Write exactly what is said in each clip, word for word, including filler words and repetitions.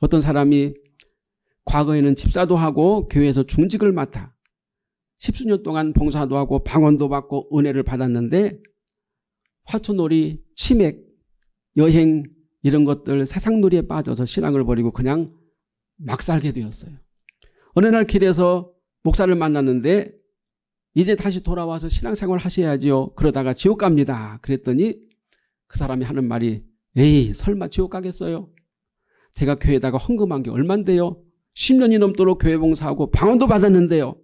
어떤 사람이 과거에는 집사도 하고 교회에서 중직을 맡아 십수년 동안 봉사도 하고 방언도 받고 은혜를 받았는데 화초놀이, 치맥, 여행 이런 것들 세상놀이에 빠져서 신앙을 버리고 그냥 막 살게 되었어요. 어느 날 길에서 목사를 만났는데 이제 다시 돌아와서 신앙생활 하셔야지요. 그러다가 지옥 갑니다. 그랬더니 그 사람이 하는 말이 에이 설마 지옥 가겠어요? 제가 교회에다가 헌금한 게 얼만데요? 십 년이 넘도록 교회 봉사하고 방언도 받았는데요.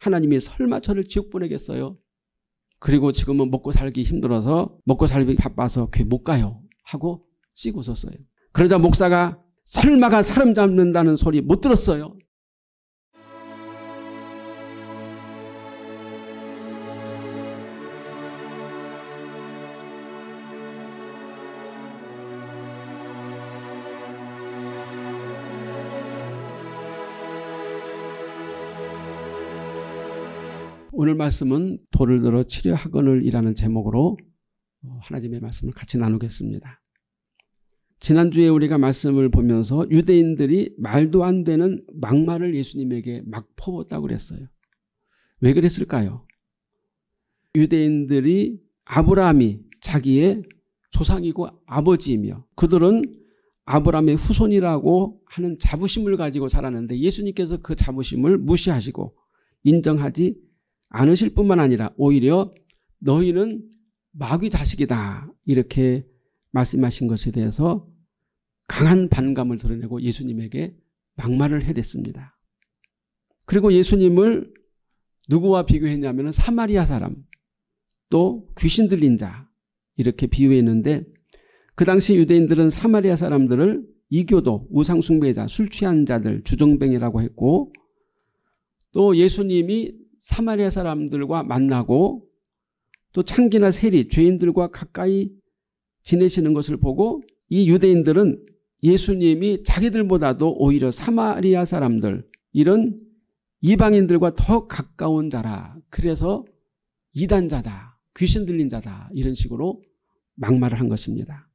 하나님이 설마 저를 지옥 보내겠어요? 그리고 지금은 먹고 살기 힘들어서 먹고 살기 바빠서 교회 못 가요. 하고 씩 웃었어요. 그러자 목사가 설마가 사람 잡는다는 소리 못 들었어요. 오늘 말씀은 돌을 들어 치려 하거늘이라는 제목으로 하나님의 말씀을 같이 나누겠습니다. 지난주에 우리가 말씀을 보면서 유대인들이 말도 안 되는 막말을 예수님에게 막 퍼붓다고 그랬어요. 왜 그랬을까요? 유대인들이 아브라함이 자기의 조상이고 아버지이며 그들은 아브라함의 후손이라고 하는 자부심을 가지고 살았는데 예수님께서 그 자부심을 무시하시고 인정하지 않으실 뿐만 아니라 오히려 너희는 마귀 자식이다 이렇게 말씀하신 것에 대해서 강한 반감을 드러내고 예수님에게 막말을 해댔습니다. 그리고 예수님을 누구와 비교했냐면 사마리아 사람 또 귀신 들린 자 이렇게 비유했는데 그 당시 유대인들은 사마리아 사람들을 이교도, 우상숭배자, 술 취한 자들, 주정뱅이라고 했고 또 예수님이 사마리아 사람들과 만나고 또 창기나 세리, 죄인들과 가까이 지내시는 것을 보고 이 유대인들은 예수님이 자기들보다도 오히려 사마리아 사람들 이런 이방인들과 더 가까운 자라 그래서 이단자다, 귀신 들린 자다 이런 식으로 막말을 한 것입니다.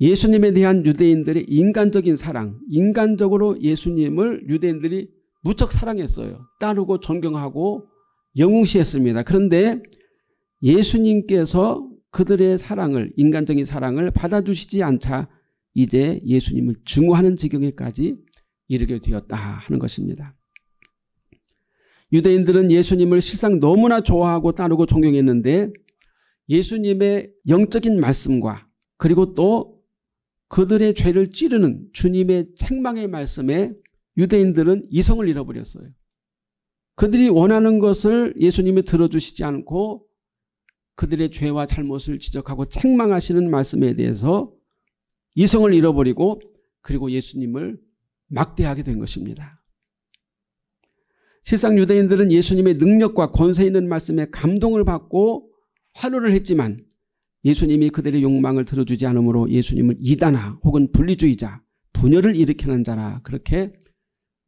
예수님에 대한 유대인들의 인간적인 사랑, 인간적으로 예수님을 유대인들이 무척 사랑했어요. 따르고 존경하고 영웅시했습니다. 그런데 예수님께서 그들의 사랑을 인간적인 사랑을 받아주시지 않자 이제 예수님을 증오하는 지경에까지 이르게 되었다 하는 것입니다. 유대인들은 예수님을 실상 너무나 좋아하고 따르고 존경했는데 예수님의 영적인 말씀과 그리고 또 그들의 죄를 찌르는 주님의 책망의 말씀에 유대인들은 이성을 잃어버렸어요. 그들이 원하는 것을 예수님이 들어주시지 않고 그들의 죄와 잘못을 지적하고 책망하시는 말씀에 대해서 이성을 잃어버리고 그리고 예수님을 막대하게 된 것입니다. 실상 유대인들은 예수님의 능력과 권세 있는 말씀에 감동을 받고 환호를 했지만 예수님이 그들의 욕망을 들어주지 않으므로 예수님을 이단아 혹은 분리주의자, 분열을 일으키는 자라 그렇게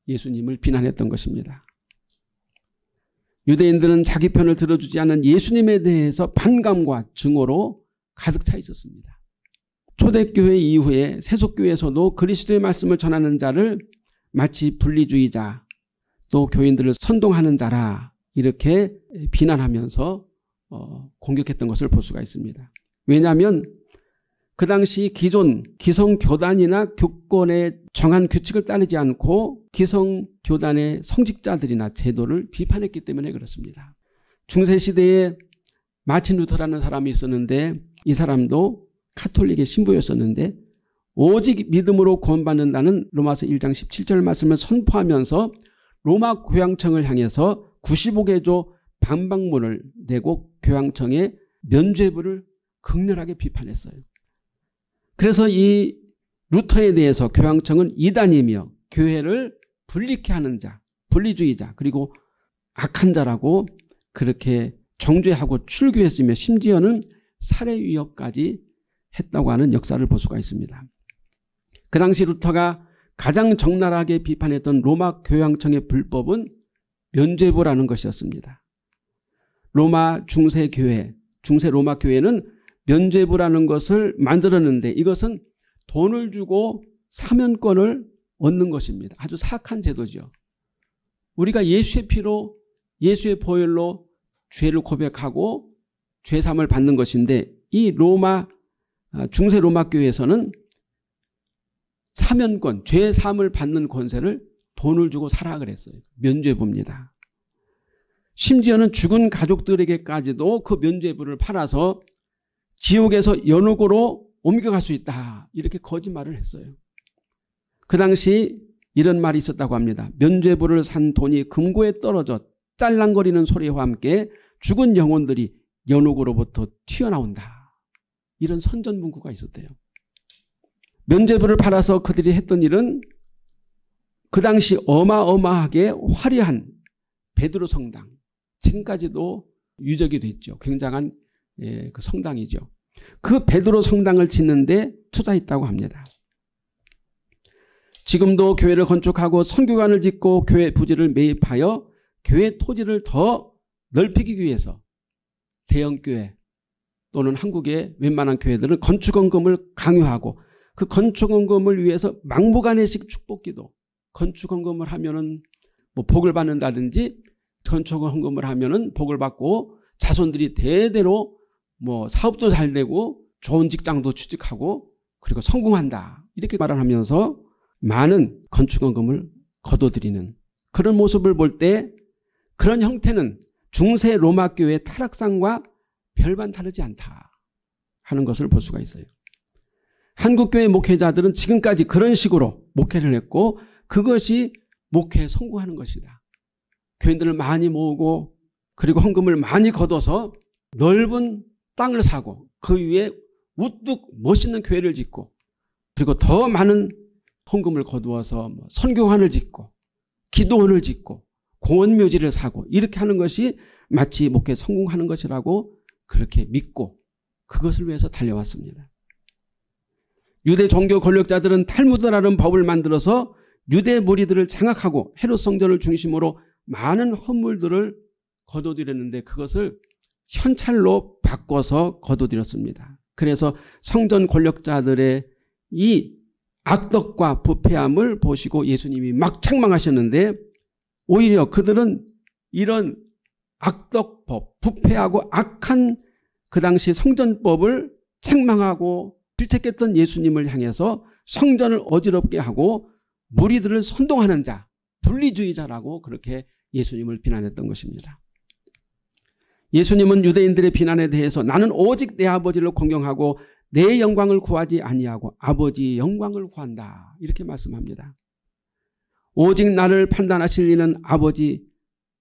예수님을 비난했던 것입니다. 유대인들은 자기 편을 들어주지 않은 예수님에 대해서 반감과 증오로 가득 차 있었습니다. 초대교회 이후에 세속교회에서도 그리스도의 말씀을 전하는 자를 마치 분리주의자 또 교인들을 선동하는 자라 이렇게 비난하면서 공격했던 것을 볼 수가 있습니다. 왜냐하면 그 당시 기존 기성교단이나 교권의 정한 규칙을 따르지 않고 기성교단의 성직자들이나 제도를 비판했기 때문에 그렇습니다. 중세시대에 마틴 루터라는 사람이 있었는데 이 사람도 카톨릭의 신부였었는데 오직 믿음으로 구원받는다는 로마서 일장 십칠절 말씀을 선포하면서 로마 교황청을 향해서 구십오개조 반박문을 내고 교황청의 면죄부를 극렬하게 비판했어요. 그래서 이 루터에 대해서 교황청은 이단이며 교회를 분리케 하는 자, 분리주의자 그리고 악한 자라고 그렇게 정죄하고 출교했으며 심지어는 살해 위협까지 했다고 하는 역사를 볼 수가 있습니다. 그 당시 루터가 가장 적나라하게 비판했던 로마 교황청의 불법은 면죄부라는 것이었습니다. 로마 중세교회, 중세 로마 교회는 면죄부라는 것을 만들었는데 이것은 돈을 주고 사면권을 얻는 것입니다. 아주 사악한 제도죠. 우리가 예수의 피로, 예수의 보혈로 죄를 고백하고 죄삼을 받는 것인데, 이 로마 중세 로마 교회에서는 사면권, 죄삼을 받는 권세를 돈을 주고 사라 그랬어요. 면죄 봅니다. 심지어는 죽은 가족들에게까지도 그 면죄부를 팔아서 지옥에서 연옥으로 옮겨갈 수 있다, 이렇게 거짓말을 했어요. 그 당시 이런 말이 있었다고 합니다. 면죄부를 산 돈이 금고에 떨어져 짤랑거리는 소리와 함께 죽은 영혼들이 연옥으로부터 튀어나온다, 이런 선전문구가 있었대요. 면죄부를 팔아서 그들이 했던 일은 그 당시 어마어마하게 화려한 베드로 성당, 지금까지도 유적이 됐죠. 굉장한 예, 그 성당이죠. 그 베드로 성당을 짓는데 투자했다고 합니다. 지금도 교회를 건축하고 선교관을 짓고 교회 부지를 매입하여 교회 토지를 더 넓히기 위해서 대형교회 또는 한국의 웬만한 교회들은 건축헌금을 강요하고, 그 건축헌금을 위해서 막무가내식 축복기도, 건축헌금을 하면은 뭐 복을 받는다든지, 건축헌금을 하면은 복을 받고 자손들이 대대로 뭐 사업도 잘 되고 좋은 직장도 취직하고 그리고 성공한다, 이렇게 말을 하면서 많은 건축헌금을 거둬들이는 그런 모습을 볼 때, 그런 형태는 중세 로마 교회의 타락상과 별반 다르지 않다 하는 것을 볼 수가 있어요. 한국교회 목회자들은 지금까지 그런 식으로 목회를 했고, 그것이 목회에 성공하는 것이다. 교인들을 많이 모으고 그리고 헌금을 많이 거둬서 넓은 땅을 사고 그 위에 우뚝 멋있는 교회를 짓고, 그리고 더 많은 헌금을 거두어서 선교관을 짓고 기도원을 짓고 공원묘지를 사고, 이렇게 하는 것이 마치 목회 성공하는 것이라고 그렇게 믿고 그것을 위해서 달려왔습니다. 유대 종교 권력자들은 탈무드라는 법을 만들어서 유대 무리들을 장악하고 헤롯 성전을 중심으로 많은 헌물들을 거둬들였는데, 그것을 현찰로 바꿔서 거둬들였습니다. 그래서 성전 권력자들의 이 악덕과 부패함을 보시고 예수님이 막 책망하셨는데, 오히려 그들은 이런 악덕법, 부패하고 악한 그 당시 성전법을 책망하고 질책했던 예수님을 향해서 성전을 어지럽게 하고 무리들을 선동하는 자, 분리주의자라고 그렇게 예수님을 비난했던 것입니다. 예수님은 유대인들의 비난에 대해서 나는 오직 내 아버지를 공경하고 내 영광을 구하지 아니하고 아버지의 영광을 구한다, 이렇게 말씀합니다. 오직 나를 판단하실 이는 아버지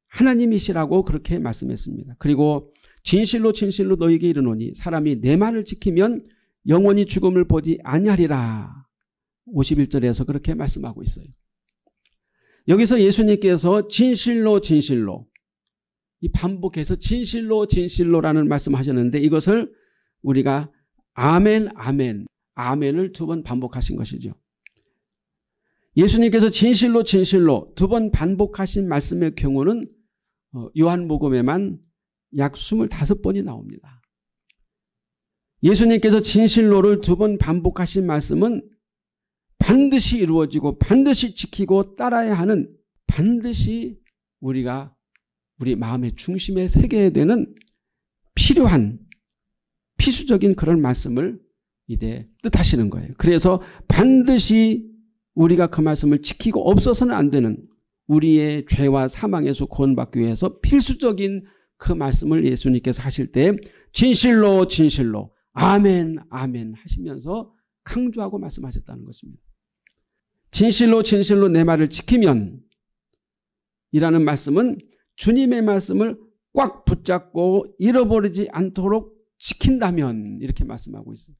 하나님이시라고 그렇게 말씀했습니다. 그리고 진실로 진실로 너희에게 이르노니 사람이 내 말을 지키면 영원히 죽음을 보지 아니하리라, 오십일 절에서 그렇게 말씀하고 있어요. 여기서 예수님께서 진실로 진실로, 이 반복해서 진실로 진실로라는 말씀하셨는데, 이것을 우리가 아멘 아멘 아멘을 두 번 반복하신 것이죠. 예수님께서 진실로 진실로 두 번 반복하신 말씀의 경우는 요한복음에만 약 이십오 번이 나옵니다. 예수님께서 진실로를 두 번 반복하신 말씀은 반드시 이루어지고 반드시 지키고 따라야 하는, 반드시 우리가 우리 마음의 중심에 새겨야 되는 필요한 필수적인 그런 말씀을 이제 뜻하시는 거예요. 그래서 반드시 우리가 그 말씀을 지키고 없어서는 안 되는, 우리의 죄와 사망에서 구원받기 위해서 필수적인 그 말씀을 예수님께서 하실 때 진실로 진실로 아멘 아멘 하시면서 강조하고 말씀하셨다는 것입니다. 진실로 진실로 내 말을 지키면 이라는 말씀은 주님의 말씀을 꽉 붙잡고 잃어버리지 않도록 지킨다면, 이렇게 말씀하고 있습니다.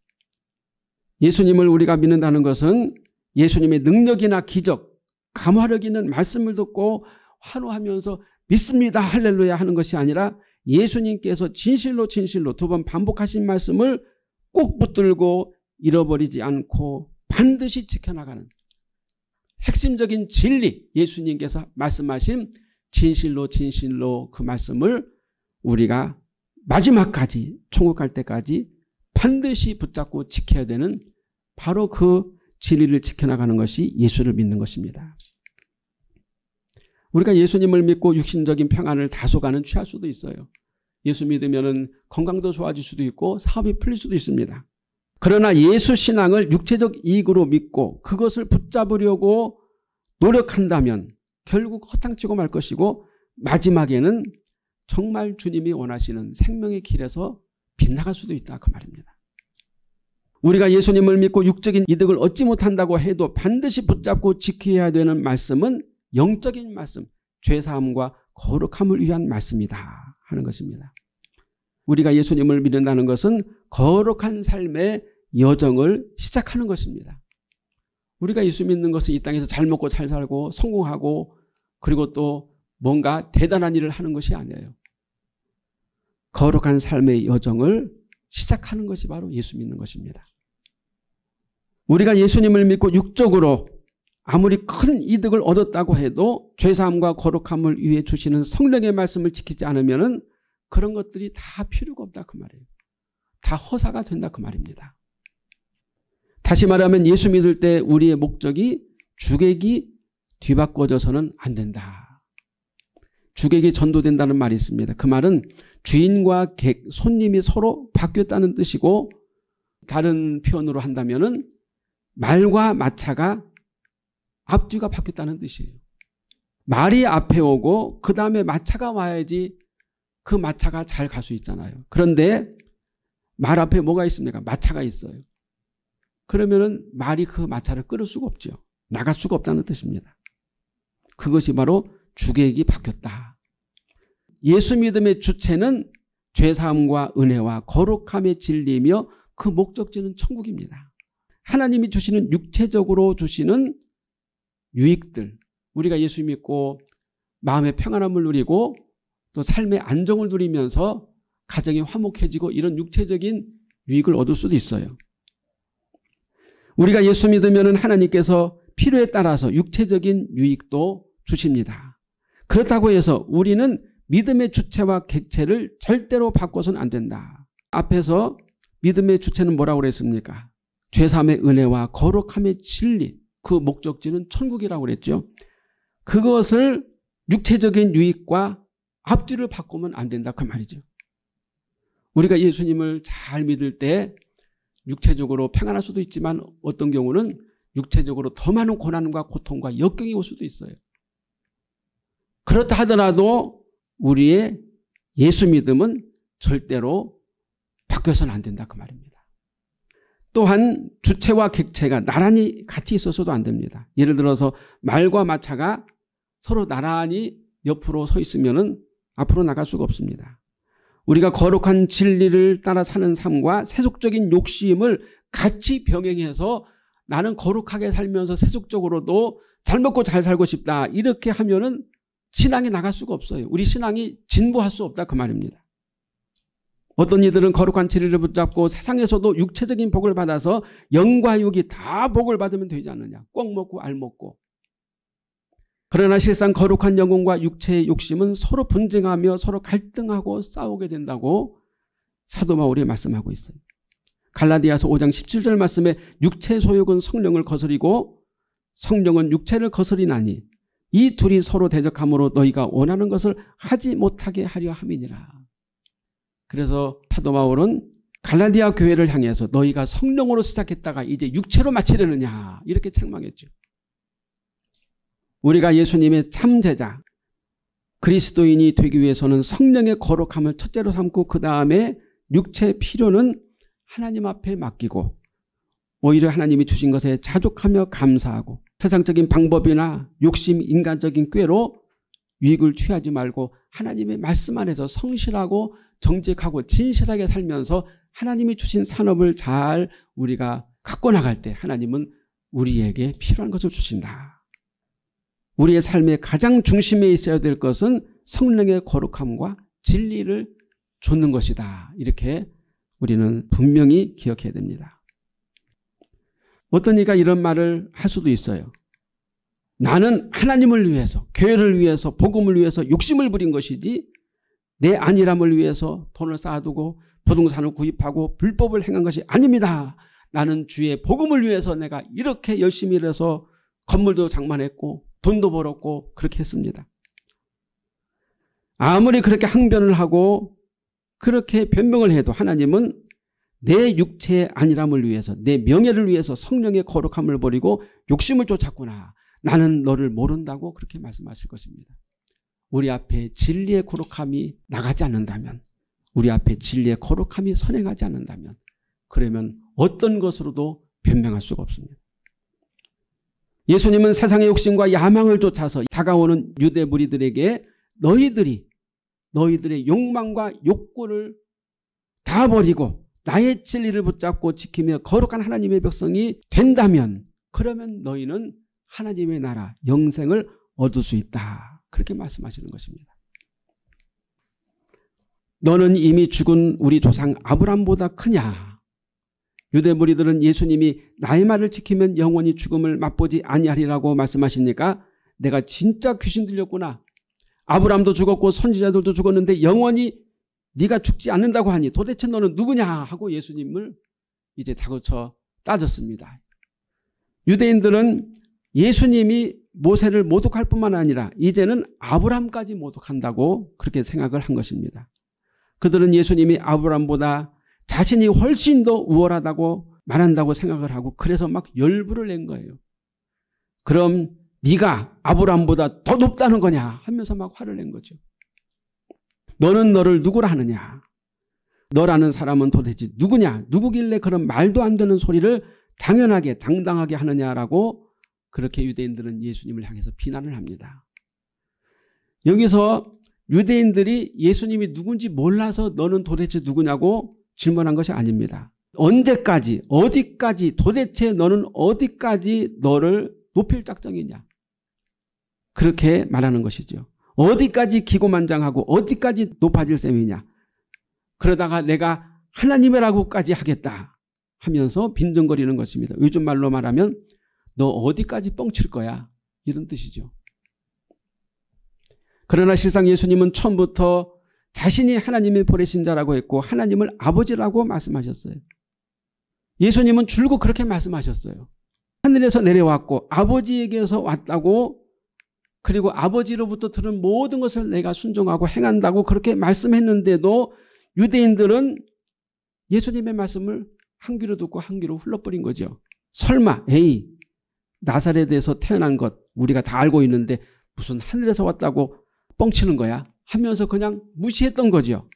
예수님을 우리가 믿는다는 것은 예수님의 능력이나 기적, 감화력 있는 말씀을 듣고 환호하면서 믿습니다 할렐루야 하는 것이 아니라, 예수님께서 진실로 진실로 두 번 반복하신 말씀을 꼭 붙들고 잃어버리지 않고 반드시 지켜나가는 핵심적인 진리, 예수님께서 말씀하신 진실로 진실로 그 말씀을 우리가 마지막까지, 천국 갈 때까지 반드시 붙잡고 지켜야 되는 바로 그 진리를 지켜나가는 것이 예수를 믿는 것입니다. 우리가 예수님을 믿고 육신적인 평안을 다소간은 취할 수도 있어요. 예수 믿으면 건강도 좋아질 수도 있고 사업이 풀릴 수도 있습니다. 그러나 예수 신앙을 육체적 이익으로 믿고 그것을 붙잡으려고 노력한다면 결국 허탕치고 말 것이고 마지막에는 정말 주님이 원하시는 생명의 길에서 빗나갈 수도 있다, 그 말입니다. 우리가 예수님을 믿고 육적인 이득을 얻지 못한다고 해도 반드시 붙잡고 지켜야 되는 말씀은 영적인 말씀, 죄사함과 거룩함을 위한 말씀이다 하는 것입니다. 우리가 예수님을 믿는다는 것은 거룩한 삶의 여정을 시작하는 것입니다. 우리가 예수 믿는 것은 이 땅에서 잘 먹고 잘 살고 성공하고 그리고 또 뭔가 대단한 일을 하는 것이 아니에요. 거룩한 삶의 여정을 시작하는 것이 바로 예수 믿는 것입니다. 우리가 예수님을 믿고 육적으로 아무리 큰 이득을 얻었다고 해도 죄사함과 거룩함을 위해 주시는 성령의 말씀을 지키지 않으면 그런 것들이 다 필요가 없다, 그 말이에요. 다 허사가 된다, 그 말입니다. 다시 말하면 예수 믿을 때 우리의 목적이 주객이 뒤바꿔져서는 안 된다. 주객이 전도된다는 말이 있습니다. 그 말은 주인과 객, 손님이 서로 바뀌었다는 뜻이고 다른 표현으로 한다면은 말과 마차가 앞뒤가 바뀌었다는 뜻이에요. 말이 앞에 오고 그 다음에 마차가 와야지 그 마차가 잘 갈 수 있잖아요. 그런데 말 앞에 뭐가 있습니까? 마차가 있어요. 그러면은 말이 그 마차를 끌을 수가 없죠. 나갈 수가 없다는 뜻입니다. 그것이 바로 주객이 바뀌었다. 예수 믿음의 주체는 죄사함과 은혜와 거룩함의 진리이며 그 목적지는 천국입니다. 하나님이 주시는 육체적으로 주시는 유익들, 우리가 예수 믿고 마음의 평안함을 누리고 또 삶의 안정을 누리면서 가정이 화목해지고 이런 육체적인 유익을 얻을 수도 있어요. 우리가 예수 믿으면 하나님께서 필요에 따라서 육체적인 유익도 주십니다. 그렇다고 해서 우리는 믿음의 주체와 객체를 절대로 바꿔서는 안 된다. 앞에서 믿음의 주체는 뭐라고 그랬습니까? 죄사함의 은혜와 거룩함의 진리, 그 목적지는 천국이라고 그랬죠. 그것을 육체적인 유익과 앞뒤를 바꾸면 안 된다, 그 말이죠. 우리가 예수님을 잘 믿을 때 육체적으로 평안할 수도 있지만 어떤 경우는 육체적으로 더 많은 고난과 고통과 역경이 올 수도 있어요. 그렇다 하더라도 우리의 예수 믿음은 절대로 바뀌어서는 안 된다, 그 말입니다. 또한 주체와 객체가 나란히 같이 있어서도 안 됩니다. 예를 들어서 말과 마차가 서로 나란히 옆으로 서 있으면 앞으로 나갈 수가 없습니다. 우리가 거룩한 진리를 따라 사는 삶과 세속적인 욕심을 같이 병행해서 나는 거룩하게 살면서 세속적으로도 잘 먹고 잘 살고 싶다, 이렇게 하면은 신앙이 나갈 수가 없어요. 우리 신앙이 진보할 수 없다, 그 말입니다. 어떤 이들은 거룩한 진리를 붙잡고 세상에서도 육체적인 복을 받아서 영과 육이 다 복을 받으면 되지 않느냐, 꿩 먹고 알 먹고. 그러나 실상 거룩한 영혼과 육체의 욕심은 서로 분쟁하며 서로 갈등하고 싸우게 된다고 사도 바울이 말씀하고 있어요. 갈라디아서 오 장 십칠 절 말씀에 육체의 소욕은 성령을 거스리고 성령은 육체를 거스리나니 이 둘이 서로 대적함으로 너희가 원하는 것을 하지 못하게 하려 함이니라. 그래서 사도 바울은 갈라디아 교회를 향해서 너희가 성령으로 시작했다가 이제 육체로 마치려느냐, 이렇게 책망했죠. 우리가 예수님의 참 제자, 그리스도인이 되기 위해서는 성령의 거룩함을 첫째로 삼고 그 다음에 육체의 필요는 하나님 앞에 맡기고 오히려 하나님이 주신 것에 자족하며 감사하고 세상적인 방법이나 욕심, 인간적인 꾀로 유익을 취하지 말고 하나님의 말씀 안에서 성실하고 정직하고 진실하게 살면서 하나님이 주신 산업을 잘 우리가 갖고 나갈 때 하나님은 우리에게 필요한 것을 주신다. 우리의 삶의 가장 중심에 있어야 될 것은 성령의 거룩함과 진리를 좇는 것이다. 이렇게 우리는 분명히 기억해야 됩니다. 어떤 이가 이런 말을 할 수도 있어요. 나는 하나님을 위해서, 교회를 위해서, 복음을 위해서 욕심을 부린 것이지 내 안일함을 위해서 돈을 쌓아두고 부동산을 구입하고 불법을 행한 것이 아닙니다. 나는 주의 복음을 위해서 내가 이렇게 열심히 일해서 건물도 장만했고 돈도 벌었고 그렇게 했습니다. 아무리 그렇게 항변을 하고 그렇게 변명을 해도 하나님은 내 육체의 안일함을 위해서, 내 명예를 위해서 성령의 거룩함을 버리고 욕심을 쫓았구나, 나는 너를 모른다고 그렇게 말씀하실 것입니다. 우리 앞에 진리의 거룩함이 나가지 않는다면, 우리 앞에 진리의 거룩함이 선행하지 않는다면, 그러면 어떤 것으로도 변명할 수가 없습니다. 예수님은 세상의 욕심과 야망을 쫓아서 다가오는 유대 무리들에게 너희들이 너희들의 욕망과 욕구를 다 버리고 나의 진리를 붙잡고 지키며 거룩한 하나님의 백성이 된다면, 그러면 너희는 하나님의 나라 영생을 얻을 수 있다, 그렇게 말씀하시는 것입니다. 너는 이미 죽은 우리 조상 아브람보다 크냐? 유대 무리들은 예수님이 나의 말을 지키면 영원히 죽음을 맛보지 아니하리라고 말씀하시니까 내가 진짜 귀신 들렸구나, 아브람도 죽었고 선지자들도 죽었는데 영원히 네가 죽지 않는다고 하니 도대체 너는 누구냐 하고 예수님을 이제 다그쳐 따졌습니다. 유대인들은 예수님이 모세를 모독할 뿐만 아니라 이제는 아브람까지 모독한다고 그렇게 생각을 한 것입니다. 그들은 예수님이 아브람보다 자신이 훨씬 더 우월하다고 말한다고 생각을 하고 그래서 막 열불을 낸 거예요. 그럼 네가 아브람보다 더 높다는 거냐 하면서 막 화를 낸 거죠. 너는 너를 누구라 하느냐? 너라는 사람은 도대체 누구냐? 누구길래 그런 말도 안 되는 소리를 당연하게 당당하게 하느냐라고 그렇게 유대인들은 예수님을 향해서 비난을 합니다. 여기서 유대인들이 예수님이 누군지 몰라서 너는 도대체 누구냐고 질문한 것이 아닙니다. 언제까지, 어디까지, 도대체 너는 어디까지 너를 높일 작정이냐, 그렇게 말하는 것이죠. 어디까지 기고만장하고 어디까지 높아질 셈이냐, 그러다가 내가 하나님이라고까지 하겠다 하면서 빈정거리는 것입니다. 요즘 말로 말하면 너 어디까지 뻥칠 거야, 이런 뜻이죠. 그러나 실상 예수님은 처음부터 자신이 하나님의 보내신 자라고 했고 하나님을 아버지라고 말씀하셨어요. 예수님은 줄곧 그렇게 말씀하셨어요. 하늘에서 내려왔고 아버지에게서 왔다고, 그리고 아버지로부터 들은 모든 것을 내가 순종하고 행한다고 그렇게 말씀했는데도 유대인들은 예수님의 말씀을 한 귀로 듣고 한 귀로 흘러버린 거죠. 설마 에이 나사렛에서 태어난 것 우리가 다 알고 있는데 무슨 하늘에서 왔다고 뻥치는 거야 하면서 그냥 무시했던 거죠.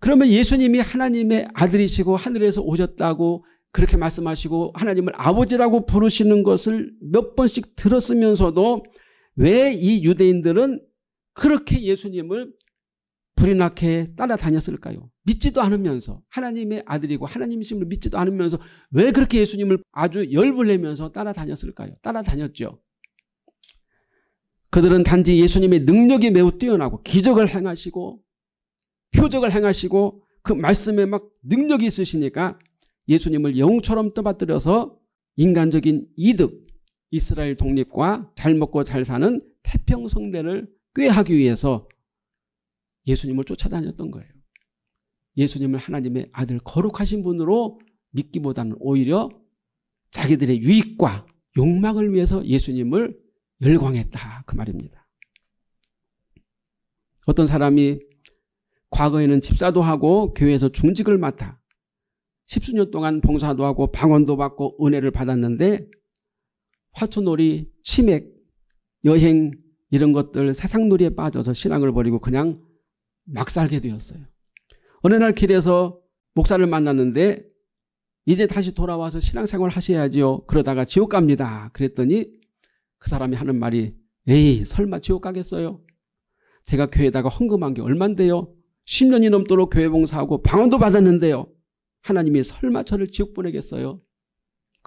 그러면 예수님이 하나님의 아들이시고 하늘에서 오셨다고 그렇게 말씀하시고 하나님을 아버지라고 부르시는 것을 몇 번씩 들었으면서도 왜 이 유대인들은 그렇게 예수님을 불이 나게 따라다녔을까요? 믿지도 않으면서, 하나님의 아들이고 하나님이심을 믿지도 않으면서 왜 그렇게 예수님을 아주 열불 내면서 따라다녔을까요? 따라다녔죠. 그들은 단지 예수님의 능력이 매우 뛰어나고 기적을 행하시고 표적을 행하시고 그 말씀에 막 능력이 있으시니까 예수님을 영웅처럼 떠받들여서 인간적인 이득, 이스라엘 독립과 잘 먹고 잘 사는 태평성대를 꾀하기 위해서 예수님을 쫓아다녔던 거예요. 예수님을 하나님의 아들 거룩하신 분으로 믿기보다는 오히려 자기들의 유익과 욕망을 위해서 예수님을 열광했다, 그 말입니다. 어떤 사람이 과거에는 집사도 하고 교회에서 중직을 맡아 십수년 동안 봉사도 하고 방언도 받고 은혜를 받았는데 화투놀이, 치맥, 여행 이런 것들 세상놀이에 빠져서 신앙을 버리고 그냥 막 살게 되었어요. 어느 날 길에서 목사를 만났는데 이제 다시 돌아와서 신앙생활 하셔야지요, 그러다가 지옥 갑니다 그랬더니 그 사람이 하는 말이 에이 설마 지옥 가겠어요? 제가 교회에다가 헌금한 게 얼만데요? 십년이 넘도록 교회 봉사하고 방언도 받았는데요, 하나님이 설마 저를 지옥 보내겠어요?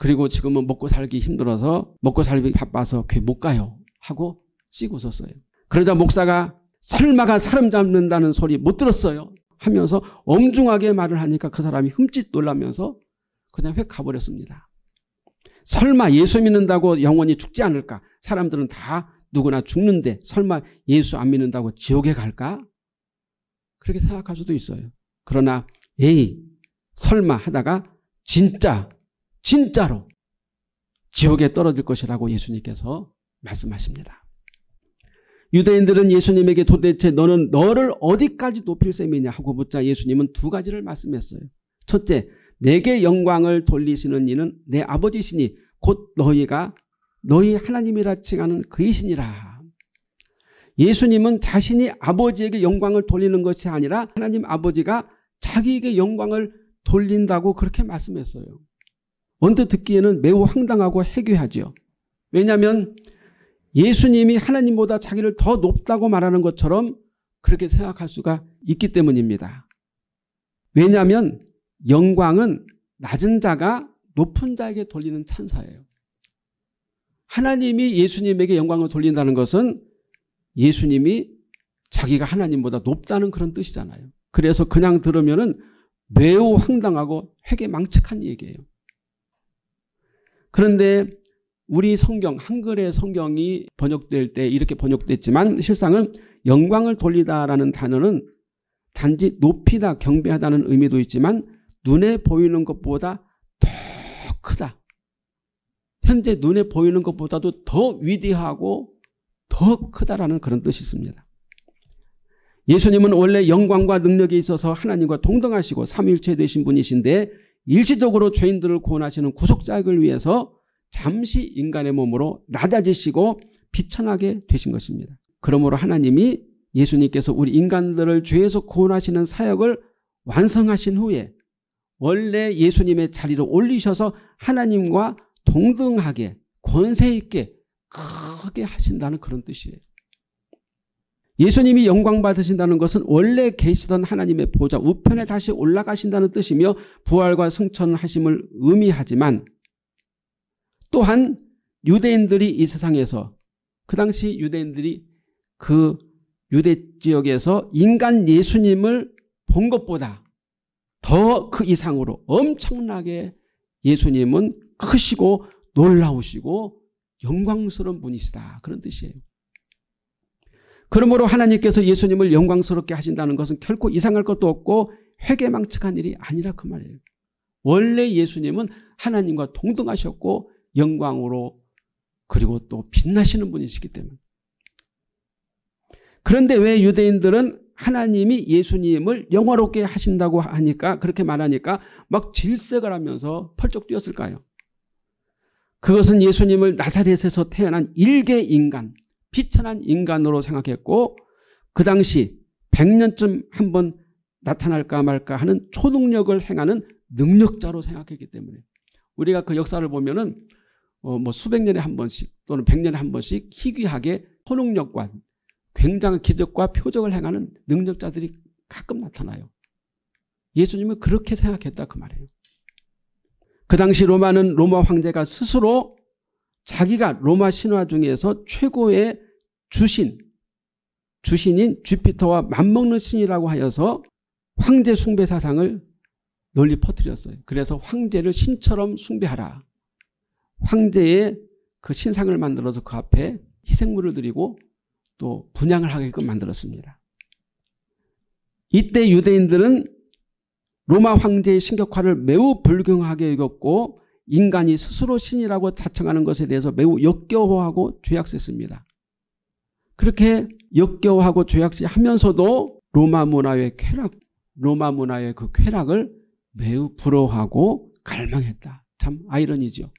그리고 지금은 먹고 살기 힘들어서 먹고 살기 바빠서 교회 못 가요 하고 씩 웃었어요. 그러자 목사가 설마가 사람 잡는다는 소리 못 들었어요 하면서 엄중하게 말을 하니까 그 사람이 흠칫 놀라면서 그냥 휙 가버렸습니다. 설마 예수 믿는다고 영원히 죽지 않을까? 사람들은 다 누구나 죽는데 설마 예수 안 믿는다고 지옥에 갈까? 그렇게 생각할 수도 있어요. 그러나 에이 설마 하다가 진짜 진짜로 지옥에 떨어질 것이라고 예수님께서 말씀하십니다. 유대인들은 예수님에게 도대체 너는 너를 어디까지 높일 셈이냐 하고 묻자 예수님은 두 가지를 말씀했어요. 첫째, 내게 영광을 돌리시는 이는 내 아버지시니 곧 너희가 너희 하나님이라 칭하는 그이시니라. 예수님은 자신이 아버지에게 영광을 돌리는 것이 아니라 하나님 아버지가 자기에게 영광을 돌린다고 그렇게 말씀했어요. 언뜻 듣기에는 매우 황당하고 해괴하죠. 왜냐하면 예수님이 하나님보다 자기를 더 높다고 말하는 것처럼 그렇게 생각할 수가 있기 때문입니다. 왜냐하면 영광은 낮은 자가 높은 자에게 돌리는 찬사예요. 하나님이 예수님에게 영광을 돌린다는 것은 예수님이 자기가 하나님보다 높다는 그런 뜻이잖아요. 그래서 그냥 들으면은 매우 황당하고 회개망측한 얘기예요. 그런데 우리 성경, 한글의 성경이 번역될 때 이렇게 번역됐지만 실상은 영광을 돌리다라는 단어는 단지 높이다, 경배하다는 의미도 있지만 눈에 보이는 것보다 더 크다. 현재 눈에 보이는 것보다도 더 위대하고 더 크다라는 그런 뜻이 있습니다. 예수님은 원래 영광과 능력에 있어서 하나님과 동등하시고 삼위일체 되신 분이신데 일시적으로 죄인들을 구원하시는 구속작을 위해서 잠시 인간의 몸으로 낮아지시고 비천하게 되신 것입니다. 그러므로 하나님이 예수님께서 우리 인간들을 죄에서 구원하시는 사역을 완성하신 후에 원래 예수님의 자리로 올리셔서 하나님과 동등하게 권세 있게 크게 하신다는 그런 뜻이에요. 예수님이 영광 받으신다는 것은 원래 계시던 하나님의 보좌 우편에 다시 올라가신다는 뜻이며 부활과 승천하심을 의미하지만 또한 유대인들이 이 세상에서 그 당시 유대인들이 그 유대 지역에서 인간 예수님을 본 것보다 더 그 이상으로 엄청나게 예수님은 크시고 놀라우시고 영광스러운 분이시다 그런 뜻이에요. 그러므로 하나님께서 예수님을 영광스럽게 하신다는 것은 결코 이상할 것도 없고 회개망측한 일이 아니라 그 말이에요. 원래 예수님은 하나님과 동등하셨고 영광으로 그리고 또 빛나시는 분이시기 때문에. 그런데 왜 유대인들은 하나님이 예수님을 영화롭게 하신다고 하니까 그렇게 말하니까 막 질색을 하면서 펄쩍 뛰었을까요? 그것은 예수님을 나사렛에서 태어난 일개 인간, 비천한 인간으로 생각했고 그 당시 백 년쯤 한 번 나타날까 말까 하는 초능력을 행하는 능력자로 생각했기 때문에 우리가 그 역사를 보면은 어 뭐 수백 년에 한 번씩 또는 백 년에 한 번씩 희귀하게 초능력과 굉장한 기적과 표적을 행하는 능력자들이 가끔 나타나요. 예수님은 그렇게 생각했다 그 말이에요. 그 당시 로마는 로마 황제가 스스로 자기가 로마 신화 중에서 최고의 주신, 주신인 주피터와 맞먹는 신이라고 하여서 황제 숭배 사상을 널리 퍼뜨렸어요. 그래서 황제를 신처럼 숭배하라. 황제의 그 신상을 만들어서 그 앞에 희생물을 드리고 또 분향을 하게끔 만들었습니다. 이때 유대인들은 로마 황제의 신격화를 매우 불경하게 여겼고 인간이 스스로 신이라고 자청하는 것에 대해서 매우 역겨워하고 죄악시했습니다. 그렇게 역겨워하고 죄악시하면서도 로마 문화의 쾌락, 로마 문화의 그 쾌락을 매우 부러워하고 갈망했다. 참 아이러니죠.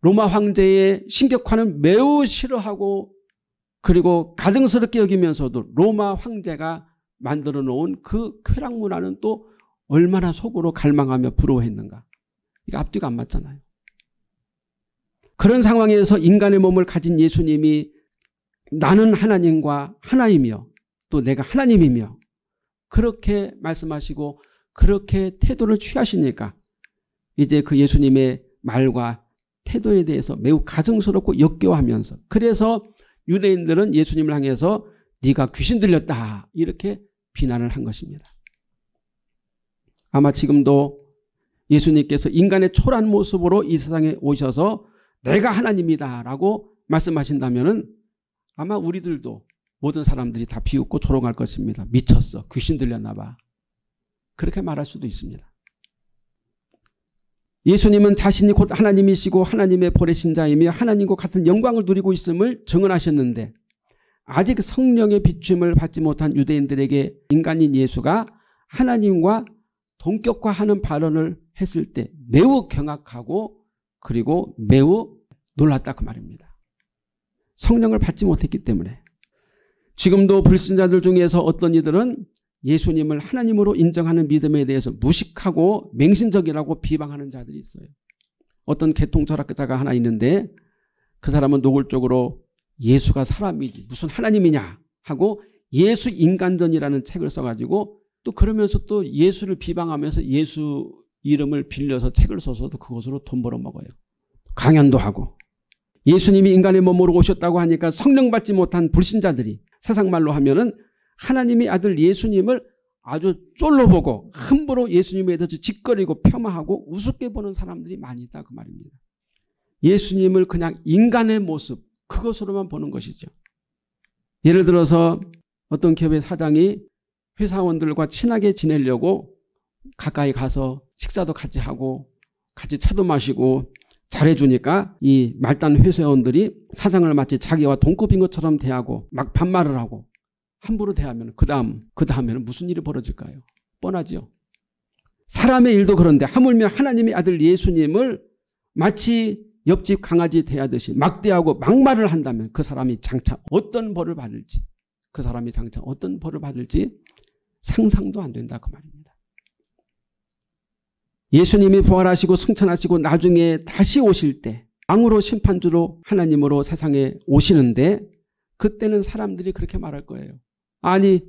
로마 황제의 신격화는 매우 싫어하고 그리고 가증스럽게 여기면서도 로마 황제가 만들어 놓은 그 쾌락 문화는 또 얼마나 속으로 갈망하며 부러워했는가. 이게 앞뒤가 안 맞잖아요. 그런 상황에서 인간의 몸을 가진 예수님이 나는 하나님과 하나이며 또 내가 하나님이며 그렇게 말씀하시고 그렇게 태도를 취하시니까 이제 그 예수님의 말과 태도에 대해서 매우 가증스럽고 역겨워하면서 그래서 유대인들은 예수님을 향해서 네가 귀신 들렸다 이렇게 비난을 한 것입니다. 아마 지금도 예수님께서 인간의 초라한 모습으로 이 세상에 오셔서 내가 하나님이다 라고 말씀하신다면 아마 우리들도 모든 사람들이 다 비웃고 조롱할 것입니다. 미쳤어. 귀신 들렸나 봐. 그렇게 말할 수도 있습니다. 예수님은 자신이 곧 하나님이시고 하나님의 보내신 자이며 하나님과 같은 영광을 누리고 있음을 증언하셨는데 아직 성령의 비추임을 받지 못한 유대인들에게 인간인 예수가 하나님과 동격화하는 발언을 했을 때 매우 경악하고 그리고 매우 놀랐다 그 말입니다. 성령을 받지 못했기 때문에 지금도 불신자들 중에서 어떤 이들은 예수님을 하나님으로 인정하는 믿음에 대해서 무식하고 맹신적이라고 비방하는 자들이 있어요. 어떤 개통 철학자가 하나 있는데 그 사람은 노골적으로 예수가 사람이지 무슨 하나님이냐 하고 예수 인간전이라는 책을 써가지고 또 그러면서 또 예수를 비방하면서 예수 이름을 빌려서 책을 써서도 그것으로 돈 벌어먹어요. 강연도 하고. 예수님이 인간의 몸으로 오셨다고 하니까 성령 받지 못한 불신자들이 세상 말로 하면은 하나님의 아들 예수님을 아주 쫄로 보고 함부로 예수님에 대해서 짓거리고 폄하하고 우습게 보는 사람들이 많이 있다 그 말입니다. 예수님을 그냥 인간의 모습 그것으로만 보는 것이죠. 예를 들어서 어떤 기업의 사장이 회사원들과 친하게 지내려고 가까이 가서 식사도 같이 하고 같이 차도 마시고 잘해주니까 이 말단 회사원들이 사장을 마치 자기와 동급인 것처럼 대하고 막 반말을 하고 함부로 대하면 그 다음 그 다음에는 무슨 일이 벌어질까요? 뻔하지요. 사람의 일도 그런데 하물며 하나님의 아들 예수님을 마치 옆집 강아지 대하듯이 막대하고 막말을 한다면 그 사람이 장차 어떤 벌을 받을지 그 사람이 장차 어떤 벌을 받을지 상상도 안 된다 그 말입니다. 예수님이 부활하시고 승천하시고 나중에 다시 오실 때 왕으로 심판주로 하나님으로 세상에 오시는데 그때는 사람들이 그렇게 말할 거예요. 아니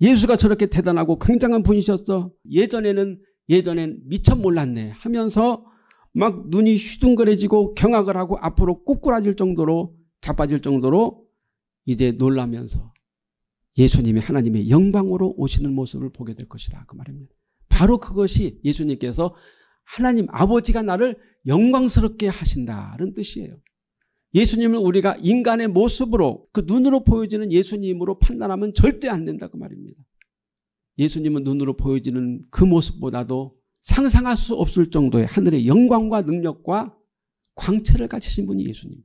예수가 저렇게 대단하고 굉장한 분이셨어. 예전에는 예전엔 미처 몰랐네 하면서 막 눈이 휘둥그레지고 경악을 하고 앞으로 꼬꾸라질 정도로 자빠질 정도로 이제 놀라면서 예수님이 하나님의 영광으로 오시는 모습을 보게 될 것이다 그 말입니다. 바로 그것이 예수님께서 하나님 아버지가 나를 영광스럽게 하신다는 뜻이에요. 예수님을 우리가 인간의 모습으로 그 눈으로 보여지는 예수님으로 판단하면 절대 안 된다 그 말입니다. 예수님은 눈으로 보여지는 그 모습보다도 상상할 수 없을 정도의 하늘의 영광과 능력과 광채를 가지신 분이 예수님.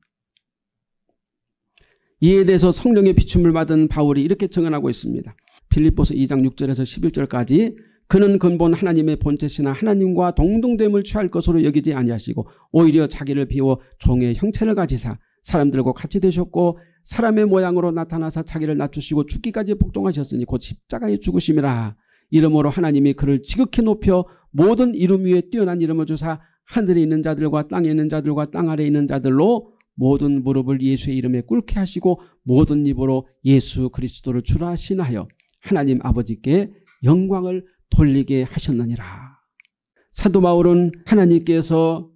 이에 대해서 성령의 비춤을 받은 바울이 이렇게 증언하고 있습니다. 빌립보서 이 장 육 절에서 십일 절까지 그는 근본 하나님의 본체시나 하나님과 동등됨을 취할 것으로 여기지 아니하시고 오히려 자기를 비워 종의 형체를 가지사 사람들과 같이 되셨고 사람의 모양으로 나타나사 자기를 낮추시고 죽기까지 복종하셨으니 곧 십자가의 죽으심이라. 이름으로 하나님이 그를 지극히 높여 모든 이름 위에 뛰어난 이름을 주사 하늘에 있는 자들과 땅에 있는 자들과 땅 아래에 있는 자들로 모든 무릎을 예수의 이름에 꿇게 하시고 모든 입으로 예수 그리스도를 주라 신하여 하나님 아버지께 영광을 돌리게 하셨느니라. 사도 바울은 하나님께서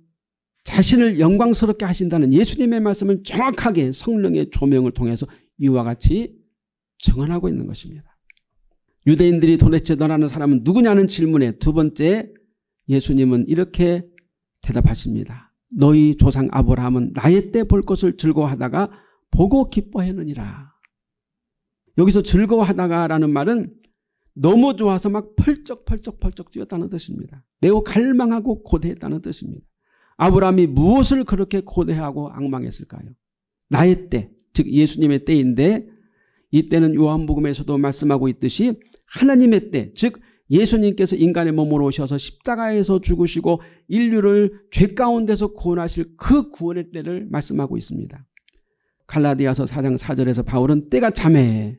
자신을 영광스럽게 하신다는 예수님의 말씀을 정확하게 성령의 조명을 통해서 이와 같이 증언하고 있는 것입니다. 유대인들이 도대체 너라는 사람은 누구냐는 질문에 두 번째 예수님은 이렇게 대답하십니다. 너희 조상 아브라함은 나의 때 볼 것을 즐거워하다가 보고 기뻐했느니라. 여기서 즐거워하다가라는 말은 너무 좋아서 막 펄쩍펄쩍펄쩍 뛰었다는 뜻입니다. 매우 갈망하고 고대했다는 뜻입니다. 아브라함이 무엇을 그렇게 고대하고 앙망했을까요? 나의 때, 즉 예수님의 때인데 이때는 요한복음에서도 말씀하고 있듯이 하나님의 때, 즉 예수님께서 인간의 몸으로 오셔서 십자가에서 죽으시고 인류를 죄 가운데서 구원하실 그 구원의 때를 말씀하고 있습니다. 갈라디아서 사 장 사 절에서 바울은 때가 자매,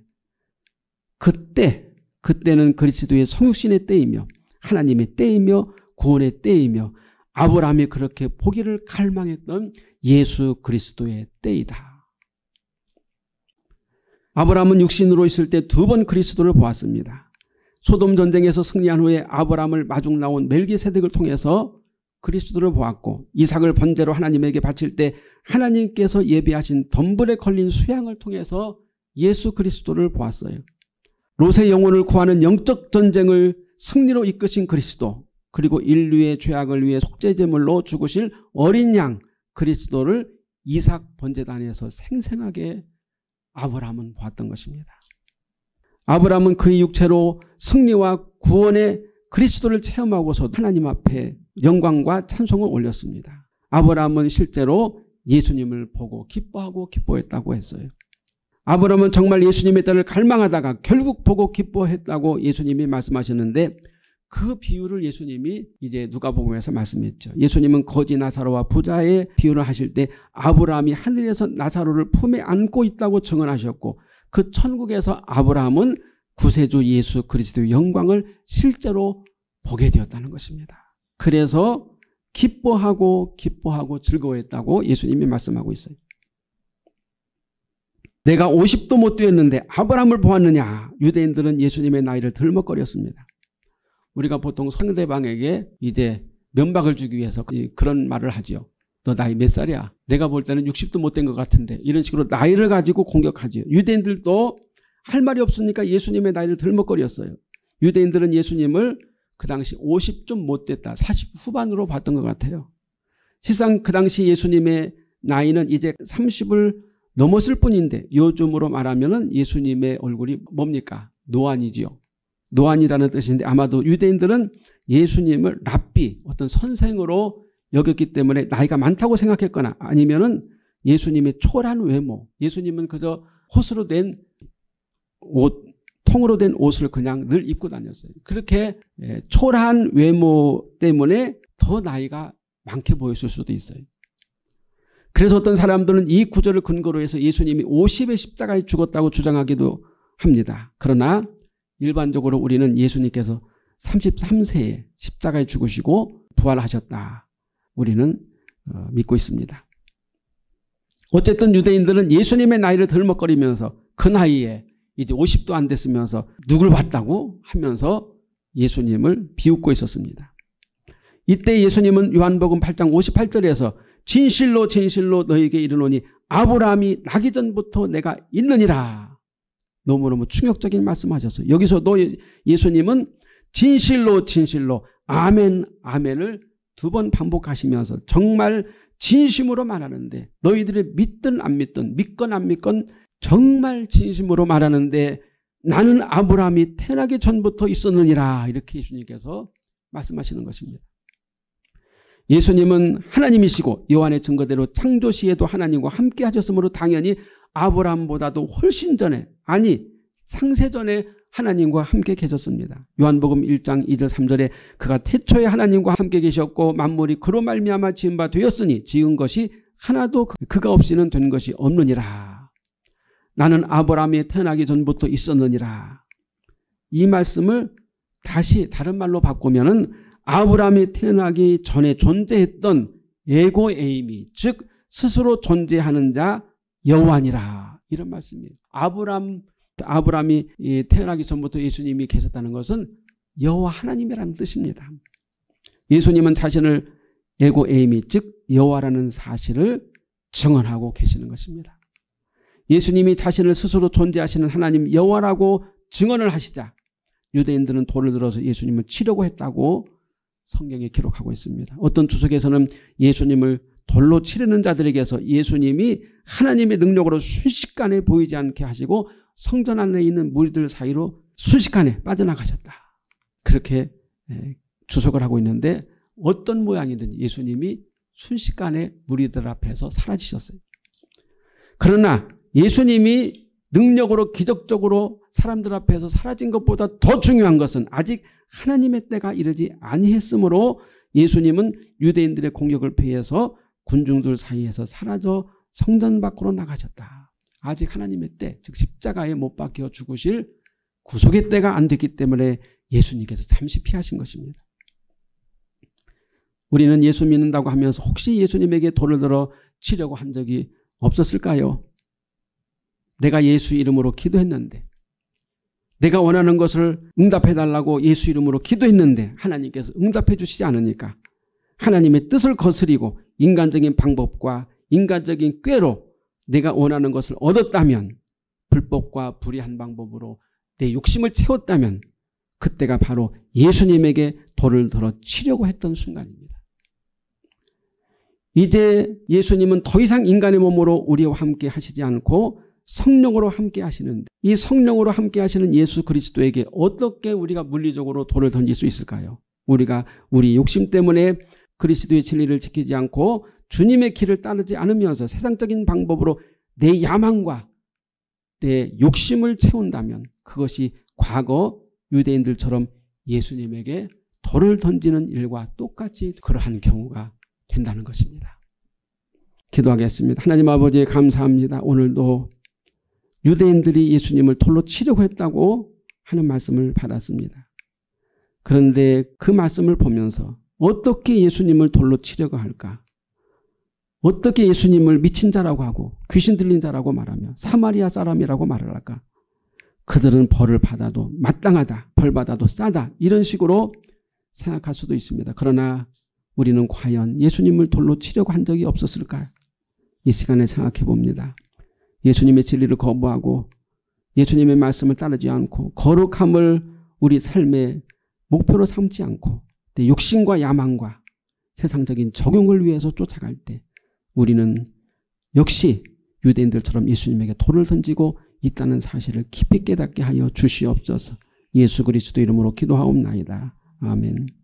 그때, 그때는 그리스도의 성육신의 때이며 하나님의 때이며 구원의 때이며 아브라함이 그렇게 보기를 갈망했던 예수 그리스도의 때이다. 아브라함은 육신으로 있을 때 두 번 그리스도를 보았습니다. 소돔 전쟁에서 승리한 후에 아브라함을 마중 나온 멜기세덱을 통해서 그리스도를 보았고 이삭을 번제로 하나님에게 바칠 때 하나님께서 예비하신 덤불에 걸린 수양을 통해서 예수 그리스도를 보았어요. 롯의 영혼을 구하는 영적 전쟁을 승리로 이끄신 그리스도 그리고 인류의 죄악을 위해 속죄제물로 죽으실 어린 양 그리스도를 이삭 번제단에서 생생하게 아브라함은 보았던 것입니다. 아브라함은 그의 육체로 승리와 구원의 그리스도를 체험하고서 하나님 앞에 영광과 찬송을 올렸습니다. 아브라함은 실제로 예수님을 보고 기뻐하고 기뻐했다고 했어요. 아브라함은 정말 예수님의 딸을 갈망하다가 결국 보고 기뻐했다고 예수님이 말씀하셨는데, 그 비유를 예수님이 이제 누가복음에서 말씀했죠. 예수님은 거지 나사로와 부자의 비유를 하실 때 아브라함이 하늘에서 나사로를 품에 안고 있다고 증언하셨고, 그 천국에서 아브라함은 구세주 예수 그리스도의 영광을 실제로 보게 되었다는 것입니다. 그래서 기뻐하고 기뻐하고 즐거워했다고 예수님이 말씀하고 있어요. 내가 오십도 못 되었는데 아브라함을 보았느냐. 유대인들은 예수님의 나이를 들먹거렸습니다. 우리가 보통 상대방에게 이제 면박을 주기 위해서 그런 말을 하죠. 너 나이 몇 살이야? 내가 볼 때는 육십도 못 된 것 같은데. 이런 식으로 나이를 가지고 공격하죠. 유대인들도 할 말이 없으니까 예수님의 나이를 들먹거렸어요. 유대인들은 예수님을 그 당시 오십 좀 못 됐다, 사십 후반으로 봤던 것 같아요. 실상 그 당시 예수님의 나이는 이제 삼십을 넘었을 뿐인데, 요즘으로 말하면 예수님의 얼굴이 뭡니까? 노안이지요. 노안이라는 뜻인데, 아마도 유대인들은 예수님을 랍비, 어떤 선생으로 여겼기 때문에 나이가 많다고 생각했거나, 아니면은 예수님의 초라한 외모, 예수님은 그저 호스로 된 옷, 통으로 된 옷을 그냥 늘 입고 다녔어요. 그렇게 초라한 외모 때문에 더 나이가 많게 보였을 수도 있어요. 그래서 어떤 사람들은 이 구절을 근거로 해서 예수님이 오십에 십자가에 죽었다고 주장하기도 합니다. 그러나 일반적으로 우리는 예수님께서 삼십삼 세에 십자가에 죽으시고 부활하셨다, 우리는 믿고 있습니다. 어쨌든 유대인들은 예수님의 나이를 들먹거리면서 그 나이에 이제 오십도 안 됐으면서 누굴 봤다고 하면서 예수님을 비웃고 있었습니다. 이때 예수님은 요한복음 팔 장 오십팔 절에서 진실로 진실로 너희에게 이르노니 아브라함이 나기 전부터 내가 있느니라. 너무너무 충격적인 말씀하셨어요. 여기서도 예수님은 진실로 진실로, 아멘 아멘을 두 번 반복하시면서 정말 진심으로 말하는데, 너희들이 믿든 안 믿든, 믿건 안 믿건 정말 진심으로 말하는데, 나는 아브라함이 태어나기 전부터 있었느니라, 이렇게 예수님께서 말씀하시는 것입니다. 예수님은 하나님이시고 요한의 증거대로 창조시에도 하나님과 함께 하셨으므로 당연히 아브라함보다도 훨씬 전에, 아니 상세전에 하나님과 함께 계셨습니다. 요한복음 일 장 이 절 삼 절에 그가 태초에 하나님과 함께 계셨고 만물이 그로 말미암아 지은 바 되었으니 지은 것이 하나도 그가 없이는 된 것이 없느니라. 나는 아브라함이 태어나기 전부터 있었느니라. 이 말씀을 다시 다른 말로 바꾸면은 아브라함이 태어나기 전에 존재했던 에고 에이미, 즉 스스로 존재하는 자 여호와니라, 이런 말씀이에요. 아브라함, 아브라함이 태어나기 전부터 예수님이 계셨다는 것은 여호와 하나님이라는 뜻입니다. 예수님은 자신을 에고 에이미, 즉 여호와라는 사실을 증언하고 계시는 것입니다. 예수님이 자신을 스스로 존재하시는 하나님 여호와라고 증언을 하시자 유대인들은 돌을 들어서 예수님을 치려고 했다고 성경에 기록하고 있습니다. 어떤 주석에서는 예수님을 돌로 치르는 자들에게서 예수님이 하나님의 능력으로 순식간에 보이지 않게 하시고 성전 안에 있는 무리들 사이로 순식간에 빠져나가셨다, 그렇게 주석을 하고 있는데, 어떤 모양이든 예수님이 순식간에 무리들 앞에서 사라지셨어요. 그러나 예수님이 능력으로 기적적으로 사람들 앞에서 사라진 것보다 더 중요한 것은 아직 하나님의 때가 이르지 아니했으므로 예수님은 유대인들의 공격을 피해서 군중들 사이에서 사라져 성전 밖으로 나가셨다. 아직 하나님의 때, 즉 십자가에 못 박혀 죽으실 구속의 때가 안 됐기 때문에 예수님께서 잠시 피하신 것입니다. 우리는 예수 믿는다고 하면서 혹시 예수님에게 돌을 들어 치려고 한 적이 없었을까요? 내가 예수 이름으로 기도했는데, 내가 원하는 것을 응답해달라고 예수 이름으로 기도했는데 하나님께서 응답해 주시지 않으니까 하나님의 뜻을 거스리고 인간적인 방법과 인간적인 꾀로 내가 원하는 것을 얻었다면, 불법과 불의한 방법으로 내 욕심을 채웠다면, 그때가 바로 예수님에게 돌을 들어 치려고 했던 순간입니다. 이제 예수님은 더 이상 인간의 몸으로 우리와 함께 하시지 않고 성령으로 함께 하시는데, 이 성령으로 함께 하시는 예수 그리스도에게 어떻게 우리가 물리적으로 돌을 던질 수 있을까요? 우리가 우리 욕심 때문에 그리스도의 진리를 지키지 않고 주님의 길을 따르지 않으면서 세상적인 방법으로 내 야망과 내 욕심을 채운다면 그것이 과거 유대인들처럼 예수님에게 돌을 던지는 일과 똑같이 그러한 경우가 된다는 것입니다. 기도하겠습니다. 하나님 아버지, 감사합니다. 오늘도 유대인들이 예수님을 돌로 치려고 했다고 하는 말씀을 받았습니다. 그런데 그 말씀을 보면서 어떻게 예수님을 돌로 치려고 할까? 어떻게 예수님을 미친 자라고 하고 귀신 들린 자라고 말하며 사마리아 사람이라고 말을 할까? 그들은 벌을 받아도 마땅하다, 벌 받아도 싸다, 이런 식으로 생각할 수도 있습니다. 그러나 우리는 과연 예수님을 돌로 치려고 한 적이 없었을까요? 이 시간에 생각해 봅니다. 예수님의 진리를 거부하고 예수님의 말씀을 따르지 않고 거룩함을 우리 삶의 목표로 삼지 않고 내 욕심과 야망과 세상적인 적용을 위해서 쫓아갈 때 우리는 역시 유대인들처럼 예수님에게 돌을 던지고 있다는 사실을 깊이 깨닫게 하여 주시옵소서. 예수 그리스도 이름으로 기도하옵나이다. 아멘.